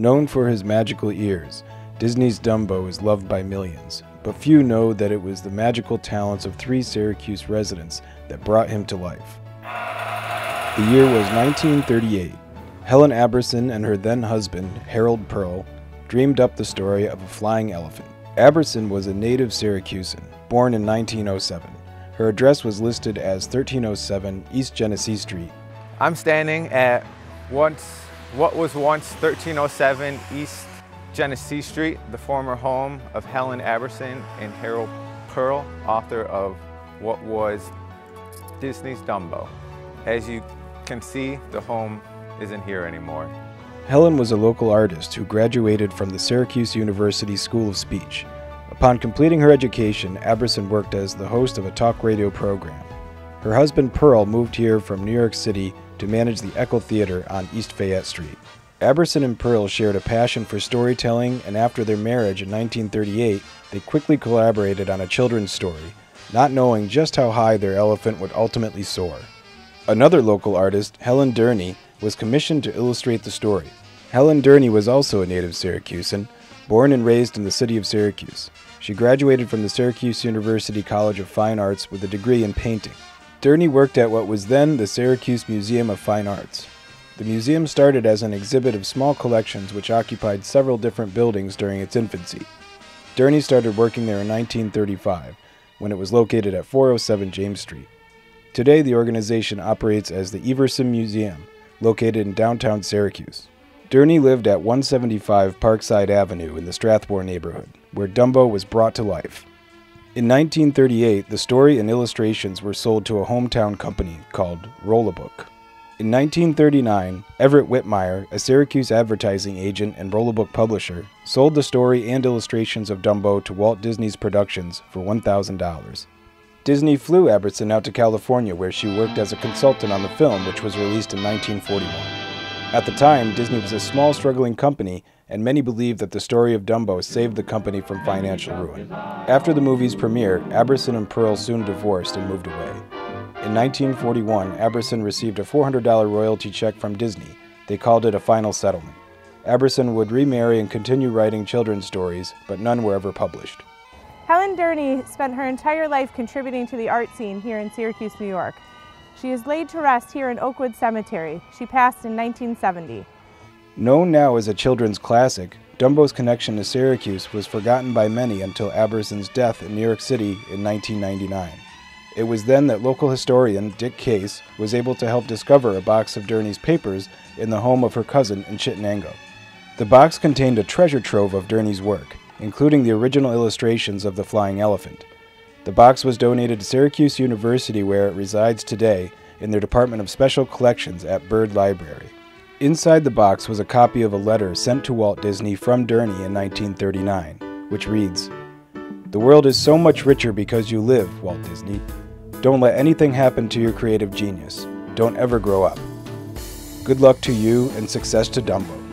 Known for his magical ears, Disney's Dumbo is loved by millions, but few know that it was the magical talents of three Syracuse residents that brought him to life. The year was 1938. Helen Aberson and her then husband, Harold Pearl, dreamed up the story of a flying elephant. Aberson was a native Syracusan, born in 1907. Her address was listed as 1307 East Genesee Street. I'm standing at what was once 1307 East Genesee Street, the former home of Helen Aberson and Harold Pearl, author of what was Disney's Dumbo. As you can see, the home isn't here anymore. Helen was a local artist who graduated from the Syracuse University School of Speech. Upon completing her education, Aberson worked as the host of a talk radio program. Her husband Pearl moved here from New York City to manage the Echo Theater on East Fayette Street. Aberson and Pearl shared a passion for storytelling, and after their marriage in 1938, they quickly collaborated on a children's story, not knowing just how high their elephant would ultimately soar. Another local artist, Helen Durney, was commissioned to illustrate the story. Helen Durney was also a native Syracusan, born and raised in the city of Syracuse. She graduated from the Syracuse University College of Fine Arts with a degree in painting. Durney worked at what was then the Syracuse Museum of Fine Arts. The museum started as an exhibit of small collections which occupied several different buildings during its infancy. Durney started working there in 1935, when it was located at 407 James Street. Today, the organization operates as the Everson Museum, located in downtown Syracuse. Durney lived at 175 Parkside Avenue in the Strathmore neighborhood, where Dumbo was brought to life. In 1938, the story and illustrations were sold to a hometown company called Rollabook. In 1939, Everett Whitmire, a Syracuse advertising agent and Rollabook publisher, sold the story and illustrations of Dumbo to Walt Disney's Productions for $1,000. Disney flew Aberson out to California, where she worked as a consultant on the film, which was released in 1941. At the time, Disney was a small, struggling company, and many believed that the story of Dumbo saved the company from financial ruin. After the movie's premiere, Aberson and Pearl soon divorced and moved away. In 1941, Aberson received a $400 royalty check from Disney. They called it a final settlement. Aberson would remarry and continue writing children's stories, but none were ever published. Helen Durney spent her entire life contributing to the art scene here in Syracuse, New York. She is laid to rest here in Oakwood Cemetery. She passed in 1970. Known now as a children's classic, Dumbo's connection to Syracuse was forgotten by many until Aberson's death in New York City in 1999. It was then that local historian Dick Case was able to help discover a box of Durney's papers in the home of her cousin in Chittenango. The box contained a treasure trove of Durney's work, including the original illustrations of the flying elephant. The box was donated to Syracuse University, where it resides today in their Department of Special Collections at Bird Library. Inside the box was a copy of a letter sent to Walt Disney from Durney in 1939, which reads, "The world is so much richer because you live, Walt Disney. Don't let anything happen to your creative genius. Don't ever grow up. Good luck to you and success to Dumbo."